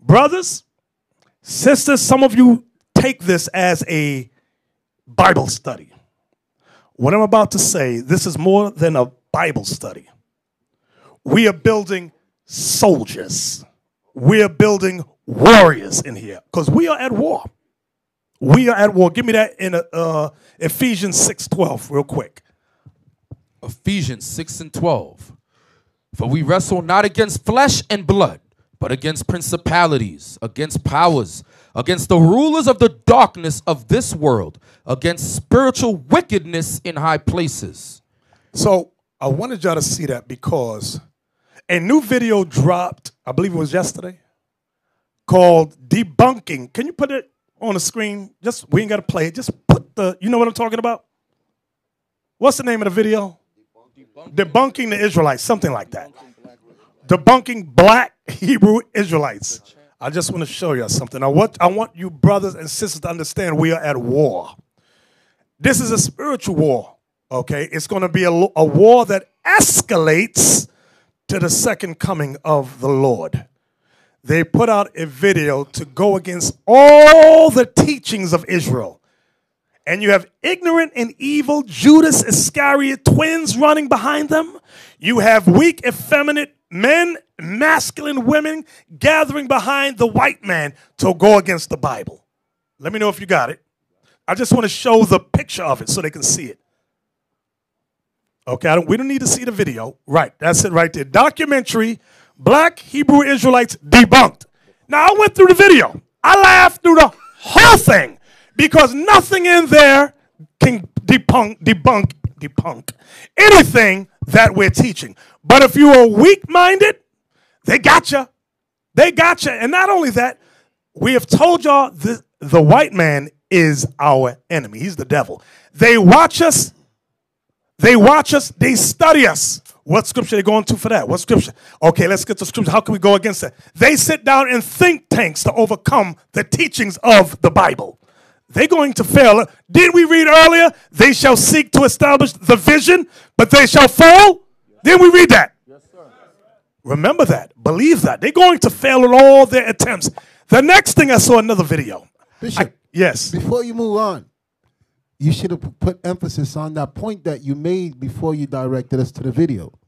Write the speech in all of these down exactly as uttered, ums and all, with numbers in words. Brothers, sisters, some of you take this as a Bible study. What I'm about to say, this is more than a Bible study. We are building soldiers. We are building warriors in here because we are at war. We are at war. Give me that in uh, Ephesians six twelve real quick. Ephesians six and twelve. For we wrestle not against flesh and blood, but against principalities, against powers, against the rulers of the darkness of this world, against spiritual wickedness in high places. So I wanted y'all to see that because a new video dropped, I believe it was yesterday, called Debunking. Can you put it on the screen? Just, we ain't got to play it. Just put the, you know what I'm talking about? What's the name of the video? Debunking, Debunking the Israelites, something like that. Debunking Black Hebrew Israelites. I just want to show you something. Now, what I want you brothers and sisters to understand, we are at war. This is a spiritual war, okay? It's going to be a, a war that escalates to the second coming of the Lord. They put out a video to go against all the teachings of Israel. And you have ignorant and evil Judas Iscariot twins running behind them. You have weak, effeminate men, masculine women gathering behind the white man to go against the Bible. Let me know if you got it. I just want to show the picture of it so they can see it. Okay, I don't, we don't need to see the video. Right, that's it right there. Documentary, Black Hebrew Israelites Debunked. Now, I went through the video. I laughed through the whole thing. Because nothing in there can debunk, debunk, debunk anything that we're teaching. But if you are weak-minded, they got you. They got you. And not only that, we have told y'all the, the white man is our enemy. He's the devil. They watch us. They watch us. They study us. What scripture are they going to for that? What scripture? Okay, let's get to scripture. How can we go against that? They sit down in think tanks to overcome the teachings of the Bible. They're going to fail. Did we read earlier? They shall seek to establish the vision, but they shall fall. Yes. Did we read that? Yes, sir. Remember that. Believe that. They're going to fail in all their attempts. The next thing, I saw another video. Bishop, I, yes. Before you move on, you should have put emphasis on that point that you made before you directed us to the video.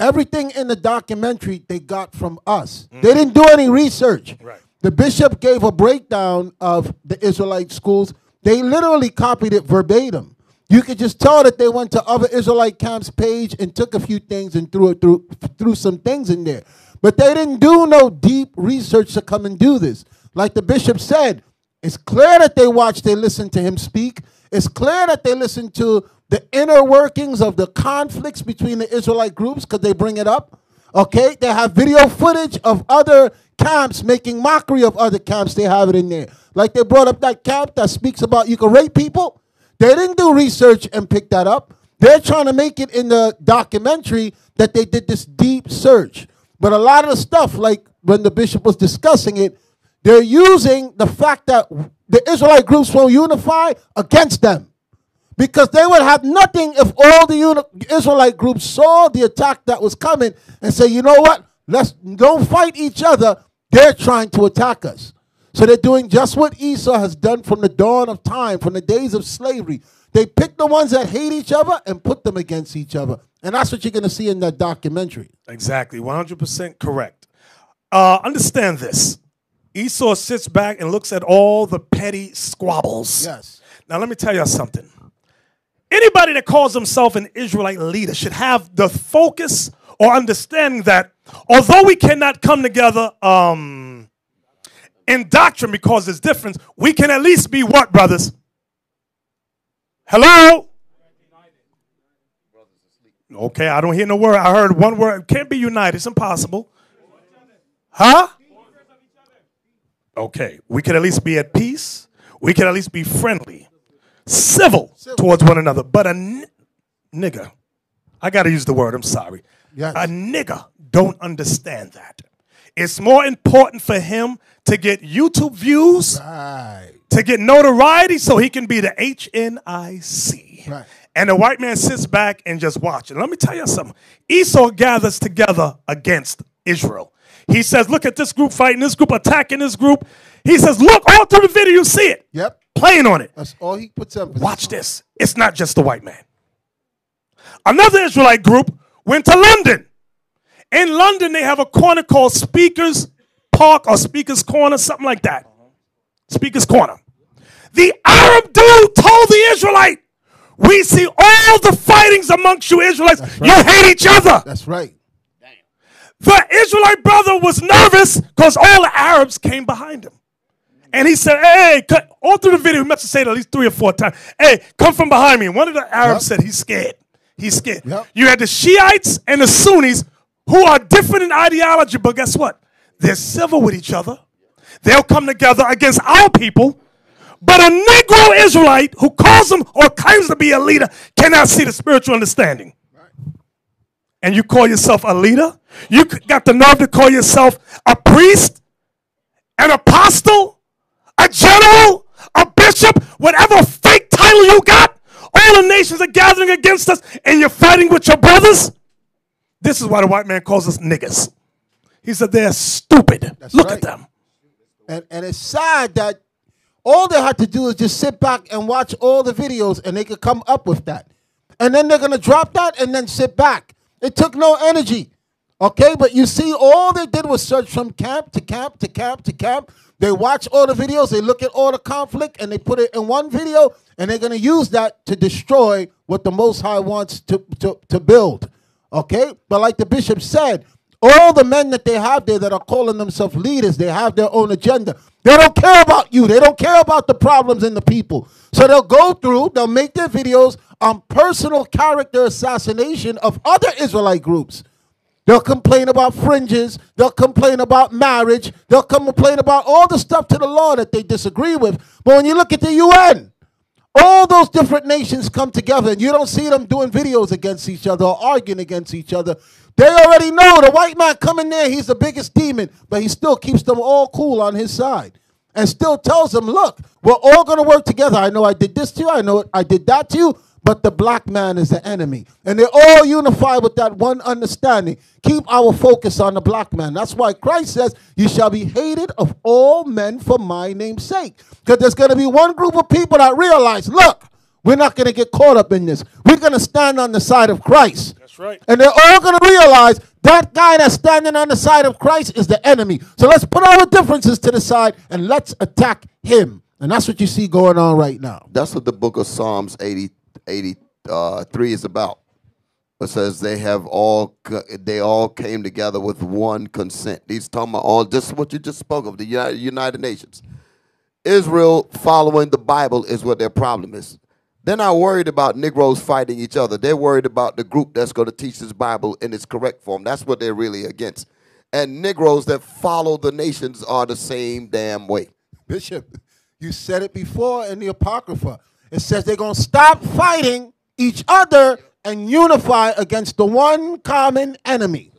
Everything in the documentary they got from us. Mm. They didn't do any research. Right. The bishop gave a breakdown of the Israelite schools. They literally copied it verbatim. You could just tell that they went to other Israelite camps page and took a few things and threw it through, threw some things in there. But they didn't do no deep research to come and do this. Like the bishop said, it's clear that they watched, they listened to him speak. It's clear that they listened to the inner workings of the conflicts between the Israelite groups because they bring it up. Okay, they have video footage of other camps making mockery of other camps. They have it in there. Like they brought up that camp that speaks about you can rape people. They didn't do research and pick that up. They're trying to make it in the documentary that they did this deep search. But a lot of the stuff, like when the bishop was discussing it, they're using the fact that the Israelite groups won't unify against them. Because they would have nothing if all the Israelite groups saw the attack that was coming and say, you know what, let's don't fight each other. They're trying to attack us. So they're doing just what Esau has done from the dawn of time, from the days of slavery. They pick the ones that hate each other and put them against each other. And that's what you're going to see in that documentary. Exactly. one hundred percent correct. Uh, understand this. Esau sits back and looks at all the petty squabbles. Yes. Now, let me tell you something. Anybody that calls himself an Israelite leader should have the focus or understanding that although we cannot come together um, in doctrine because there's difference, we can at least be what, brothers? Hello? Okay, I don't hear no word. I heard one word. It can't be united. It's impossible. Huh? Okay, we can at least be at peace. We can at least be friendly. Civil, Civil towards one another. But a n nigger, I got to use the word, I'm sorry. Yes. A nigger don't understand that. It's more important for him to get YouTube views, right, to get notoriety so he can be the H N I C. Right. And the white man sits back and just watches. Let me tell you something. Esau gathers together against Israel. He says, look at this group fighting this group, attacking this group. He says, look all through the video, you see it. Yep. Playing on it. That's all he puts up. Watch this. It's not just the white man. Another Israelite group went to London. In London, they have a corner called Speaker's Park or Speaker's Corner, something like that. Speaker's Corner. The Arab dude told the Israelite, we see all the fightings amongst you Israelites. Right. You hate each other. That's right. Damn. The Israelite brother was nervous because all the Arabs came behind him. And he said, hey, cut. All through the video, he must have said at least three or four times, hey, come from behind me. And one of the Arabs yep. said he's scared. He's scared. Yep. You had the Shiites and the Sunnis who are different in ideology, but guess what? They're civil with each other. They'll come together against our people. But a Negro Israelite who calls him or claims to be a leader cannot see the spiritual understanding. Right. And you call yourself a leader? You got the nerve to call yourself a priest, an apostle, a general, a bishop, whatever fake title you got. All the nations are gathering against us and you're fighting with your brothers? This is why the white man calls us niggas. He said they're stupid. That's Look right. at them. And, and it's sad that all they had to do is just sit back and watch all the videos and they could come up with that. And then they're going to drop that and then sit back. It took no energy. Okay, but you see, all they did was search from camp to camp to camp to camp. They watch all the videos, they look at all the conflict, and they put it in one video, and they're going to use that to destroy what the Most High wants to, to, to build. Okay, but like the bishop said, all the men that they have there that are calling themselves leaders, they have their own agenda. They don't care about you. They don't care about the problems and the people. So they'll go through, they'll make their videos on personal character assassination of other Israelite groups. They'll complain about fringes. They'll complain about marriage. They'll complain about all the stuff to the law that they disagree with. But when you look at the U N, all those different nations come together and you don't see them doing videos against each other or arguing against each other. They already know the white man coming there, he's the biggest demon, but he still keeps them all cool on his side and still tells them, look, we're all going to work together. I know I did this to you. I know I did that to you, but the black man is the enemy. And they're all unified with that one understanding. Keep our focus on the black man. That's why Christ says, you shall be hated of all men for my name's sake. Because there's going to be one group of people that realize, look, we're not going to get caught up in this. We're going to stand on the side of Christ. That's right. And they're all going to realize that guy that's standing on the side of Christ is the enemy. So let's put our differences to the side and let's attack him. And that's what you see going on right now. That's what the book of Psalms eighty-three is about. It says they have all they all came together with one consent. He's talking about all just what you just spoke of, the United, United Nations. Israel following the Bible is what their problem is. They're not worried about Negroes fighting each other. They're worried about the group that's going to teach this Bible in its correct form. That's what they're really against. And Negroes that follow the nations are the same damn way. Bishop, you said it before in the Apocrypha. It says they're going to stop fighting each other and unify against the one common enemy.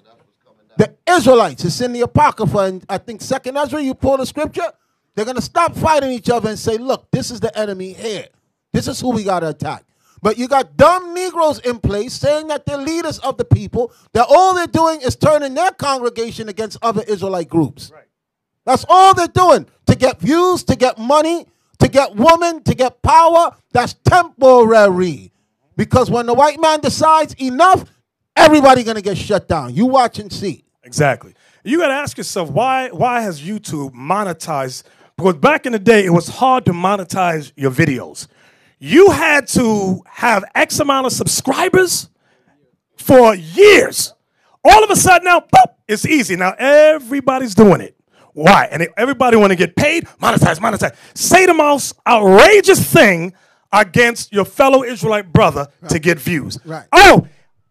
The Israelites. It's in the Apocrypha. And I think Second Ezra, you pull the scripture. They're going to stop fighting each other and say, look, this is the enemy here. This is who we got to attack. But you got dumb Negroes in place saying that they're leaders of the people, that all they're doing is turning their congregation against other Israelite groups. Right. That's all they're doing, to get views, to get money, to get women, to get power. That's temporary. Because when the white man decides enough, everybody going to get shut down. You watch and see. Exactly. You got to ask yourself, why, why has YouTube monetized? Because back in the day, it was hard to monetize your videos. You had to have X amount of subscribers for years. All of a sudden now, pop, it's easy. Now everybody's doing it. Why? And everybody want to get paid, monetize, monetize. Say the most outrageous thing against your fellow Israelite brother right. to get views. Right. Oh,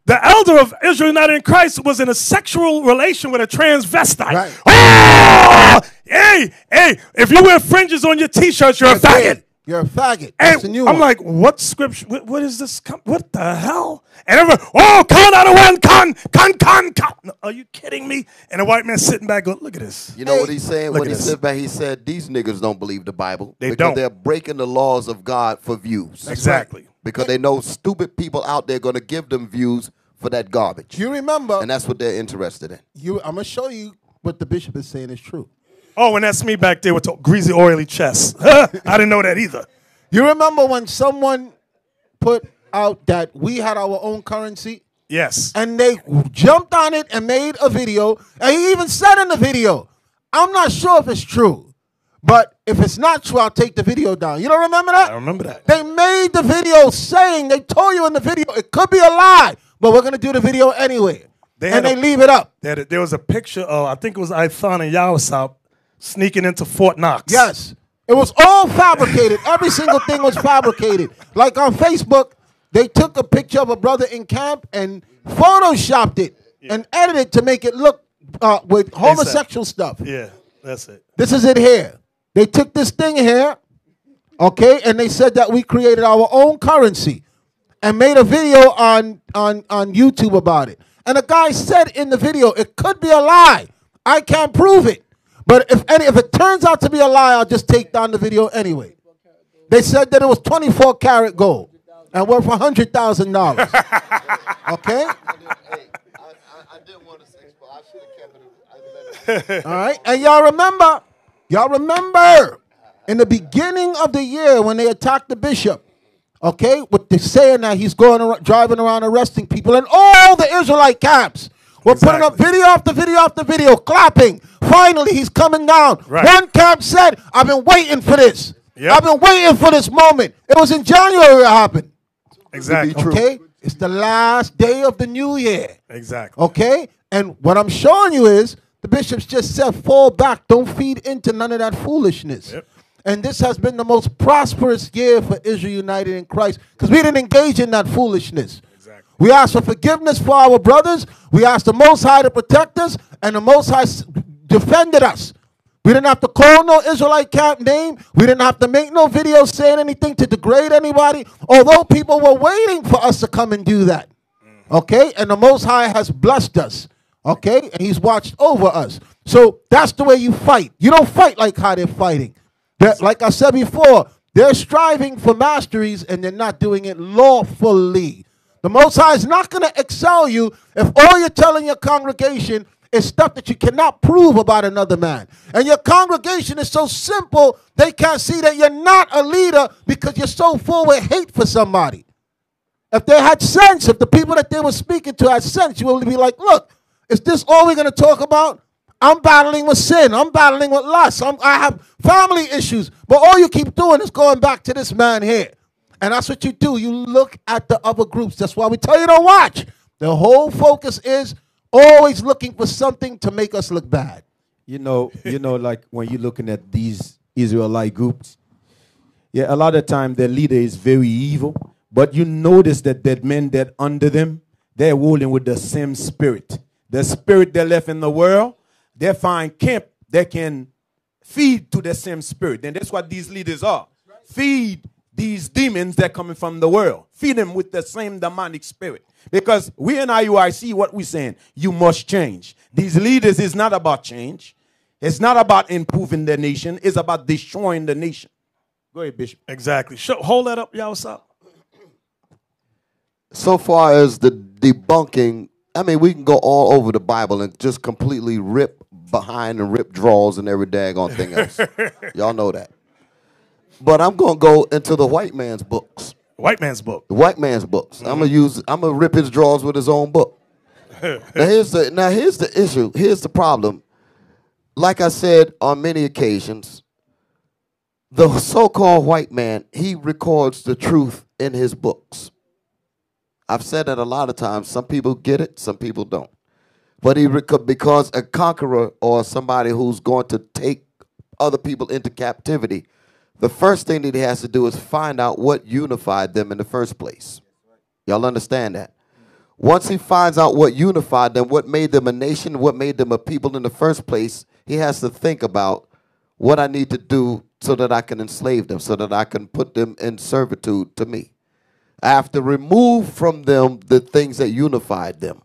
the elder of Israel United in Christ was in a sexual relation with a transvestite. Right. Oh! Hey, hey, if you wear fringes on your T-shirts, you're That's a faggot. It. You're a faggot. That's a new I'm one. like, what scripture? What, what is this? What the hell? And everyone, oh, con out of one, con, con, con, con. No, are you kidding me? And the white man sitting back going, look at this. You know hey, what he's saying? When he sits back, he said, these niggas don't believe the Bible. They because don't. They're breaking the laws of God for views. Exactly. Right. Because they know stupid people out there going to give them views for that garbage. You remember. And that's what they're interested in. You, I'm going to show you what the bishop is saying is true. Oh, and that's me back there with the greasy, oily chest. I didn't know that either. You remember when someone put out that we had our own currency? Yes. And they jumped on it and made a video. And he even said in the video, I'm not sure if it's true, but if it's not true, I'll take the video down. You don't remember that? I remember that. They made the video saying, they told you in the video, it could be a lie, but we're going to do the video anyway. They and they a, leave it up. They had a, there was a picture of, I think it was Ivan and Yawasap sneaking into Fort Knox. Yes. It was all fabricated. Every single thing was fabricated. Like on Facebook, they took a picture of a brother in camp and photoshopped it yeah. and edited to make it look uh, with homosexual stuff. Yeah, that's it. This is it here. They took this thing here, okay, and they said that we created our own currency and made a video on, on, on YouTube about it. And the guy said in the video, it could be a lie. I can't prove it. But if any, if it turns out to be a lie, I'll just take down the video anyway. They said that it was twenty-four karat gold and worth one hundred thousand dollars. Okay? I didn't want to say, but I should have kept it. All right? And y'all remember, y'all remember in the beginning of the year when they attacked the bishop, okay, with the saying that he's going around, driving around arresting people in all the Israelite camps. We're exactly. putting up video after video after video, clapping. Finally, he's coming down. Right. One camp said, I've been waiting for this. Yep. I've been waiting for this moment. It was in January it happened. Exactly. Okay? True. It's the last day of the new year. Exactly. Okay? And what I'm showing you is the bishops just said, fall back. Don't feed into none of that foolishness. Yep. And this has been the most prosperous year for Israel United in Christ because we didn't engage in that foolishness. We ask for forgiveness for our brothers. We ask the Most High to protect us, and the Most High defended us. We didn't have to call no Israelite camp name. We didn't have to make no videos saying anything to degrade anybody, although people were waiting for us to come and do that. Okay? And the Most High has blessed us. Okay? And he's watched over us. So that's the way you fight. You don't fight like how they're fighting. They're, like I said before, they're striving for masteries, and they're not doing it lawfully. The Most High is not going to excel you if all you're telling your congregation is stuff that you cannot prove about another man. And your congregation is so simple, they can't see that you're not a leader because you're so full with hate for somebody. If they had sense, if the people that they were speaking to had sense, you would be like, look, is this all we're going to talk about? I'm battling with sin. I'm battling with lust. I'm, I have family issues. But all you keep doing is going back to this man here. And that's what you do. You look at the other groups. That's why we tell you to watch. The whole focus is always looking for something to make us look bad. You know, you know, like when you're looking at these Israelite groups, yeah, a lot of time their leader is very evil. But you notice that that men that under them, they're ruling with the same spirit. The spirit they left in the world, they find camp that can feed to the same spirit. And that's what these leaders are. Feed these demons that are coming from the world. Feed them with the same demonic spirit. Because we in I U I C, what we're saying, you must change. These leaders is not about change. It's not about improving the nation. It's about destroying the nation. Go ahead, Bishop. Exactly. Show, hold that up, y'all. What's up? So far as the debunking, I mean, we can go all over the Bible and just completely rip behind and rip draws and every daggone thing else. Y'all know that. But I'm gonna go into the white man's books. White man's book. The white man's books. Mm-hmm. I'm gonna use. I'm gonna rip his drawers with his own book. now here's the. Now here's the issue. Here's the problem. Like I said on many occasions, the so-called white man, he records the truth in his books. I've said that a lot of times. Some people get it. Some people don't. But he record because a conqueror or somebody who's going to take other people into captivity. The first thing that he has to do is find out what unified them in the first place. Y'all understand that? Once he finds out what unified them, what made them a nation, what made them a people in the first place, he has to think about what I need to do so that I can enslave them, so that I can put them in servitude to me. I have to remove from them the things that unified them,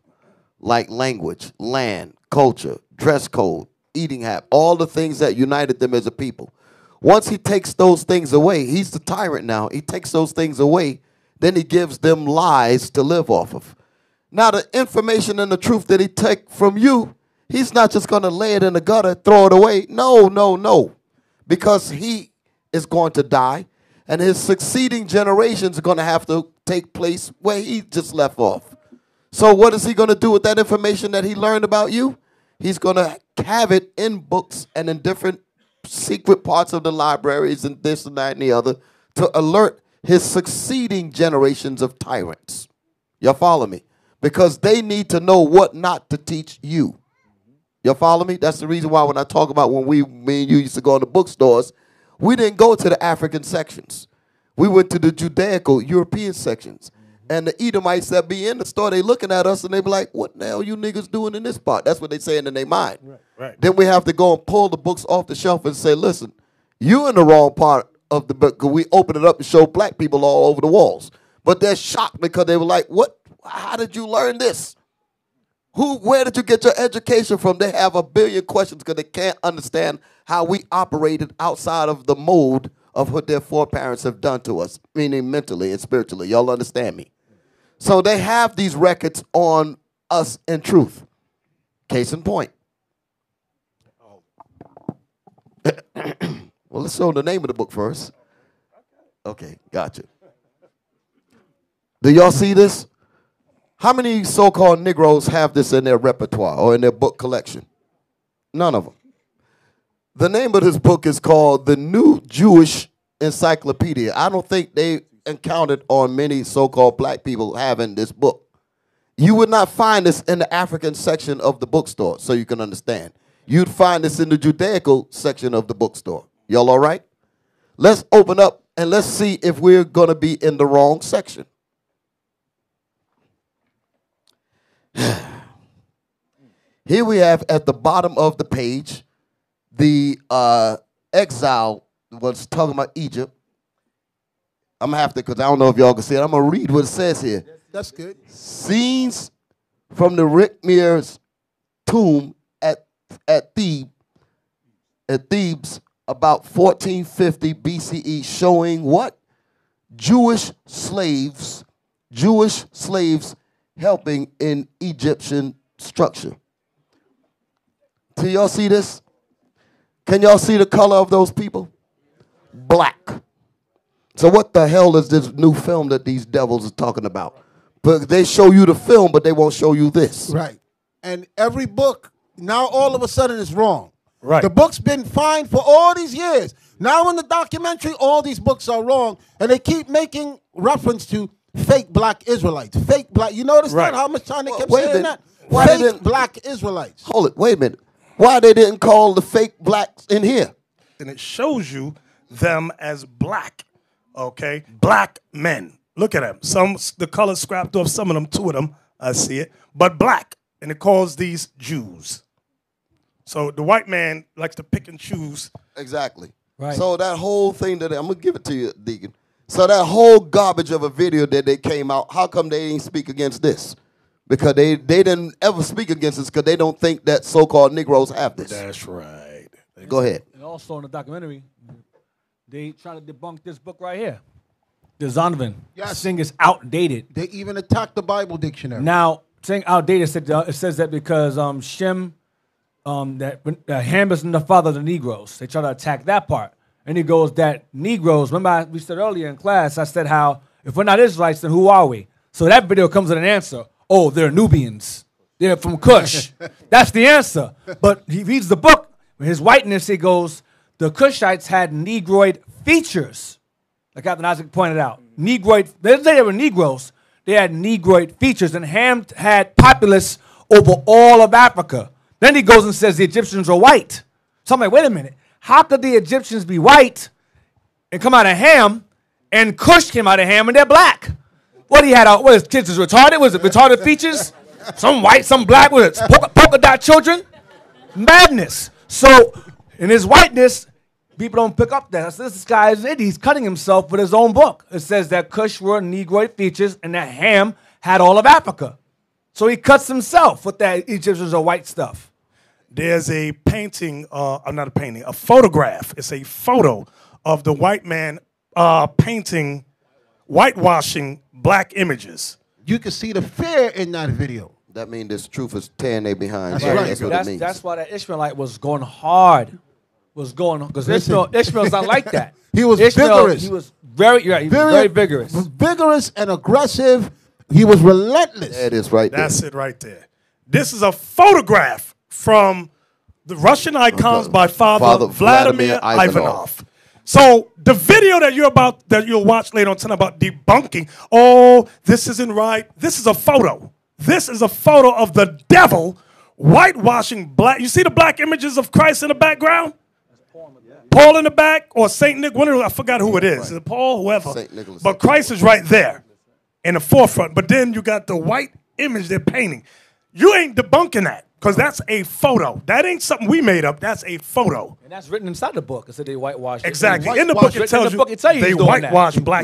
like language, land, culture, dress code, eating habit, all the things that united them as a people. Once he takes those things away, he's the tyrant now. He takes those things away, then he gives them lies to live off of. Now the information and the truth that he takes from you, He's not just going to lay it in the gutter, throw it away. No, no, no. Because he is going to die, and his succeeding generations are going to have to take place where he just left off. So what is he going to do with that information that he learned about you? He's going to have it in books and in different secret parts of the libraries and this and that and the other to alert his succeeding generations of tyrants. Y'all follow me? Because they need to know what not to teach you. Y'all follow me? That's the reason why when I talk about when we, me and you used to go in the bookstores, we didn't go to the African sections. We went to the Judaico-European sections. And the Edomites that be in the store, they looking at us and they be like, what the hell you niggas doing in this part? That's what they saying in their mind. Right, right. Then we have to go and pull the books off the shelf and say, listen, you in the wrong part of the book. We open it up and show black people all over the walls. But they're shocked because they were like, what? How did you learn this? Who? Where did you get your education from? They have a billion questions because they can't understand how we operated outside of the mold of what their foreparents have done to us, meaning mentally and spiritually. Y'all understand me? So they have these records on us in truth. Case in point. Oh. Well, let's show the name of the book first. Okay, gotcha. Do y'all see this? How many so-called Negroes have this in their repertoire or in their book collection? None of them. The name of this book is called The New Jewish Encyclopedia. I don't think they encountered on many so-called black people having this book. You would not find this in the African section of the bookstore, so you can understand. You'd find this in the Judaical section of the bookstore. Y'all all right? Let's open up and let's see if we're going to be in the wrong section. Here we have at the bottom of the page the uh, exile was talking about Egypt. I'm gonna have to, because I don't know if y'all can see it. I'm going to read what it says here. That's good. Scenes from the Rekhmire's tomb at, at, Thebes, at Thebes about fourteen fifty B C E showing what? Jewish slaves, Jewish slaves helping in Egyptian structure. Do y'all see this? Can y'all see the color of those people? Black. So what the hell is this new film that these devils are talking about? But they show you the film, but they won't show you this. Right. And every book, now all of a sudden it's wrong. Right. The book's been fine for all these years. Now in the documentary, all these books are wrong, and they keep making reference to fake black Israelites. Fake black. You notice right. that? How much time they well, kept wait saying that? Why fake black Israelites. Hold it. Wait a minute. Why they didn't call the fake blacks in here? And it shows you them as black. Okay, black men. Look at them. Some the color scrapped off. Some of them, two of them. I see it, but black, and it calls these Jews. So the white man likes to pick and choose. Exactly. Right. So that whole thing that I'm gonna give it to you, Deacon. So that whole garbage of a video that they came out. How come they ain't speak against this? Because they they didn't ever speak against this because they don't think that so-called Negroes have this. That's right. Go ahead. And also in the documentary, they trying to debunk this book right here. The Zondervan. Yes. This thing is outdated. They even attacked the Bible dictionary. Now, saying outdated, said, uh, it says that because um, Shem, um, that uh, Ham is the father of the Negroes. They try to attack that part. And he goes that Negroes, remember I, we said earlier in class, I said how, if we're not Israelites, then who are we? So that video comes with an answer. Oh, they're Nubians. They're from Kush. That's the answer. But he reads the book. His whiteness, he goes, the Kushites had Negroid features, like Captain Isaac pointed out. Negroid, they didn't say they were Negroes. They had Negroid features, and Ham had populace over all of Africa. Then he goes and says the Egyptians are white. So I'm like, wait a minute. How could the Egyptians be white and come out of Ham, and Kush came out of Ham, and they're black? What, he had, all, what, his kids was retarded? Was it retarded features? Some white, some black, was it polka, polka dot children? Madness. So in his whiteness, people don't pick up that. So this guy is it. He's cutting himself with his own book. It says that Cush were Negroid features and that Ham had all of Africa. So he cuts himself with that Egyptians or white stuff. There's a painting, uh, not a painting, a photograph. It's a photo of the white man uh, painting, whitewashing black images. You can see the fear in that video. That means this truth is tearing they behind. That's, right. Right. That's, what that's, it means. That's why that Ishmaelite was going hard. Was going because Ishmael, Ishmael's not like that. He was Ishmael, vigorous. He was very, yeah, he very, was very vigorous. Vigorous and aggressive. He was relentless. That is right there. That's it right there. This is a photograph from the Russian icons okay. by Father, Father Vladimir, Vladimir Ivanov. Ivanov. So the video that you're about that you'll watch later on tonight about debunking, oh, this isn't right. This is a photo. This is a photo of the devil whitewashing black. You see the black images of Christ in the background? Paul in the back or Saint Nick, I forgot who it is. Is it Paul, whoever? Saint Nicholas. But Christ is right there in the forefront. But then you got the white image they're painting. You ain't debunking that because that's a photo. That ain't something we made up. That's a photo. And that's written inside the book. It said they whitewashed. Exactly. White in the book it tells you they whitewashed black.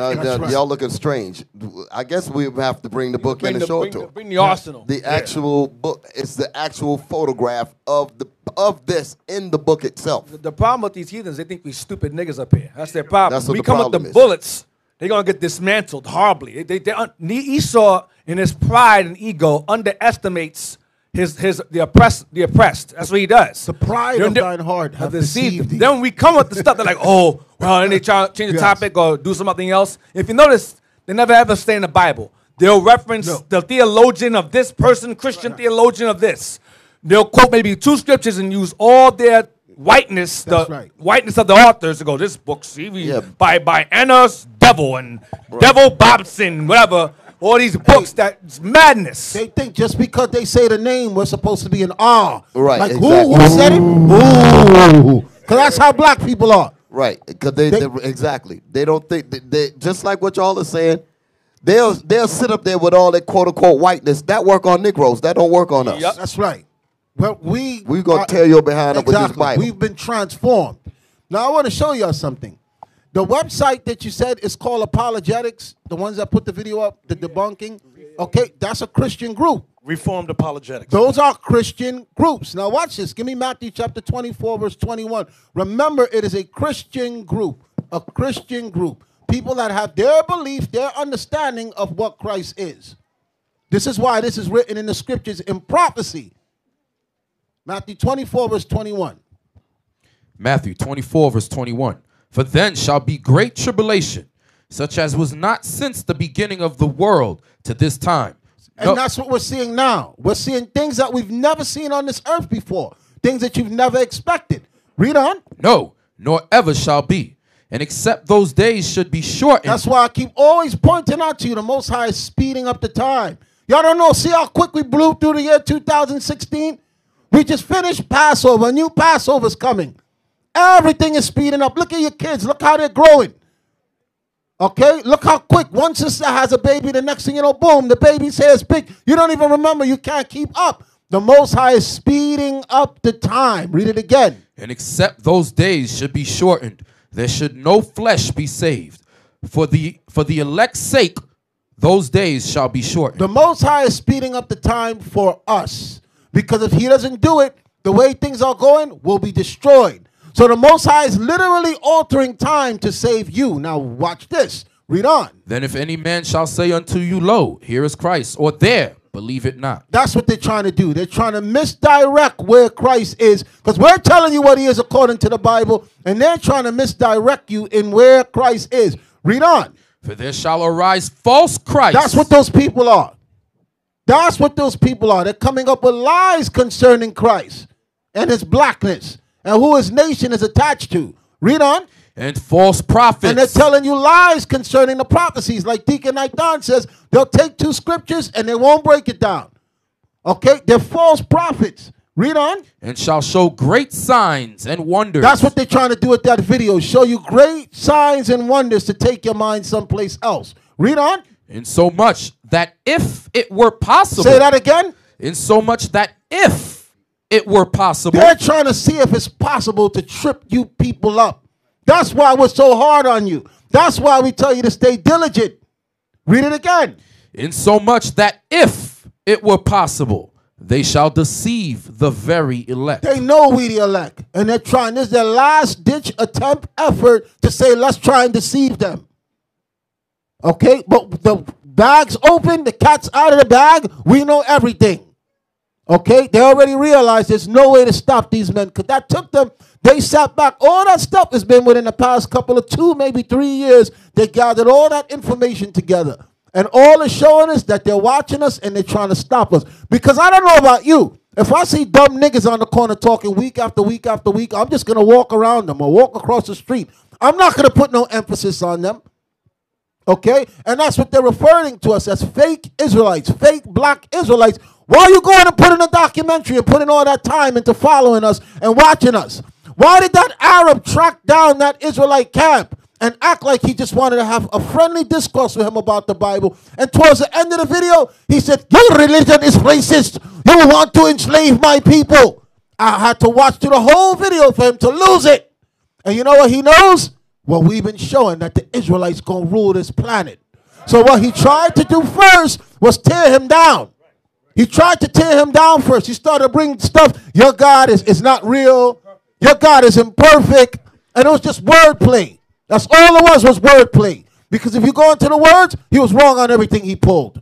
Y'all looking strange. I guess we have to bring the book in the short tour. Bring the arsenal. The actual book. It's the actual photograph of the of this in the book itself. The, the problem with these heathens, they think we stupid niggas up here. That's their problem. That's what we the come problem with the bullets. They're going to get dismantled horribly. They, they, they, Esau, in his pride and ego, underestimates his his the oppressed. The oppressed. That's what he does. The pride You're of thine heart have deceived thee. Then when we come with the stuff, they're like, oh, well, and they try to change the yes. topic or do something else. If you notice, they never ever stay in the Bible. They'll reference no. the theologian of this person, Christian right. theologian of this. They'll quote maybe two scriptures and use all their whiteness, That's the right. whiteness of the authors to go, this book, see, we, yeah. by, by Anna's Devil and right. Devil Bobson, whatever, all these books, hey, that's madness. They think just because they say the name, we're supposed to be an R. Right, like, exactly. Who, who said it? Ooh. Because that's how black people are. Right, because they, they, they, exactly. They don't think, they, they just like what y'all are saying, they'll, they'll sit up there with all that quote-unquote whiteness. That work on Negroes, that don't work on us. Yep. That's right. Well, we we're gonna tear your behind exactly. up with this Bible. We've been transformed. Now I want to show y'all something. The website that you said is called Apologetics. The ones that put the video up, the debunking. Okay, that's a Christian group. Reformed Apologetics. Those are Christian groups. Now watch this. Give me Matthew chapter twenty-four, verse twenty-one. Remember, it is a Christian group. A Christian group. People that have their belief, their understanding of what Christ is. This is why this is written in the scriptures in prophecy. Matthew twenty-four, verse twenty-one. Matthew twenty-four, verse twenty-one. For then shall be great tribulation, such as was not since the beginning of the world to this time. And no. that's what we're seeing now. We're seeing things that we've never seen on this earth before. Things that you've never expected. Read on. No, nor ever shall be. And except those days should be shortened. That's why I keep always pointing out to you, the Most High is speeding up the time. Y'all don't know. See how quick we blew through the year two thousand sixteen? We just finished Passover. A new Passover's coming. Everything is speeding up. Look at your kids. Look how they're growing. Okay? Look how quick. One sister has a baby. The next thing you know, boom, the baby's hair is big. You don't even remember. You can't keep up. The Most High is speeding up the time. Read it again. And except those days should be shortened, there should no flesh be saved. For the, for the elect's sake, those days shall be shortened. The Most High is speeding up the time for us. Because if he doesn't do it, the way things are going will be destroyed. So the Most High is literally altering time to save you. Now watch this. Read on. Then if any man shall say unto you, lo, here is Christ, or there, believe it not. That's what they're trying to do. They're trying to misdirect where Christ is. Because we're telling you what he is according to the Bible. And they're trying to misdirect you in where Christ is. Read on. For there shall arise false Christs. That's what those people are. That's what those people are. They're coming up with lies concerning Christ and his blackness and who his nation is attached to. Read on. And false prophets. And they're telling you lies concerning the prophecies. Like Deacon Nathan says, they'll take two scriptures and they won't break it down. Okay? They're false prophets. Read on. And shall show great signs and wonders. That's what they're trying to do with that video. Show you great signs and wonders to take your mind someplace else. Read on. In so much that if it were possible. Say that again. In so much that if it were possible. They're trying to see if it's possible to trip you people up. That's why we're so hard on you. That's why we tell you to stay diligent. Read it again. In so much that if it were possible, they shall deceive the very elect. They know we the elect. And they're trying. This is their last ditch attempt effort to say, let's try and deceive them. Okay, but the bag's open, the cat's out of the bag, we know everything. Okay, they already realized there's no way to stop these men, because that took them, they sat back. All that stuff has been within the past couple of two, maybe three years. They gathered all that information together. And all is showing us that they're watching us and they're trying to stop us. Because I don't know about you, if I see dumb niggas on the corner talking week after week after week, I'm just going to walk around them or walk across the street. I'm not going to put no emphasis on them. Okay? And that's what they're referring to us as, fake Israelites, fake black Israelites. Why are you going and putting a documentary and putting all that time into following us and watching us? Why did that Arab track down that Israelite camp and act like he just wanted to have a friendly discourse with him about the Bible? And towards the end of the video, he said, your religion is racist. You want to enslave my people. I had to watch through the whole video for him to lose it. And you know what he knows? Well, we've been showing that the Israelites gonna rule this planet. So what he tried to do first was tear him down. He tried to tear him down first. He started bringing stuff. Your God is, is not real. Your God is imperfect. And it was just wordplay. That's all it was, was wordplay. Because if you go into the words, he was wrong on everything he pulled.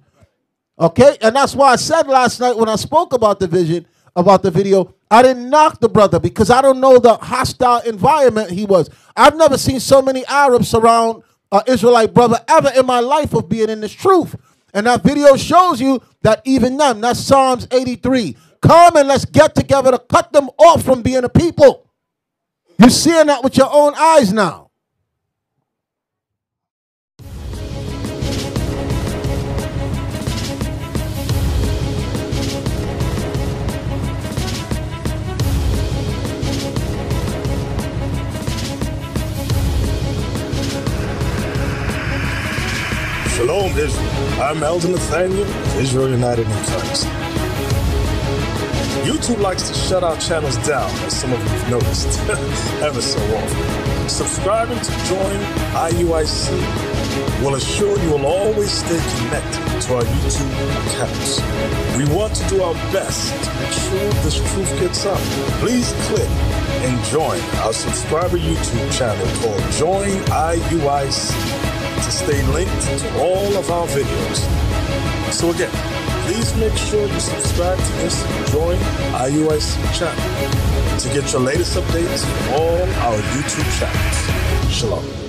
Okay? And that's why I said last night when I spoke about the vision, about the video, I didn't knock the brother because I don't know the hostile environment he was. I've never seen so many Arabs surround an Israelite brother ever in my life of being in this truth. And that video shows you that even them, that's Psalms eighty-three. Come and let's get together to cut them off from being a people. You're seeing that with your own eyes now. Shalom, Israel. I'm Elder Nathaniel, Israel United in Christ. YouTube likes to shut our channels down, as some of you have noticed, ever so often. Subscribing to join I U I C will assure you will always stay connected to our YouTube accounts. We want to do our best to make sure this truth gets out. Please click and join our subscriber YouTube channel called Join I U I C. To stay linked to all of our videos. So again, please make sure you subscribe to this Join I U I C channel to get your latest updates on all our YouTube channels. Shalom.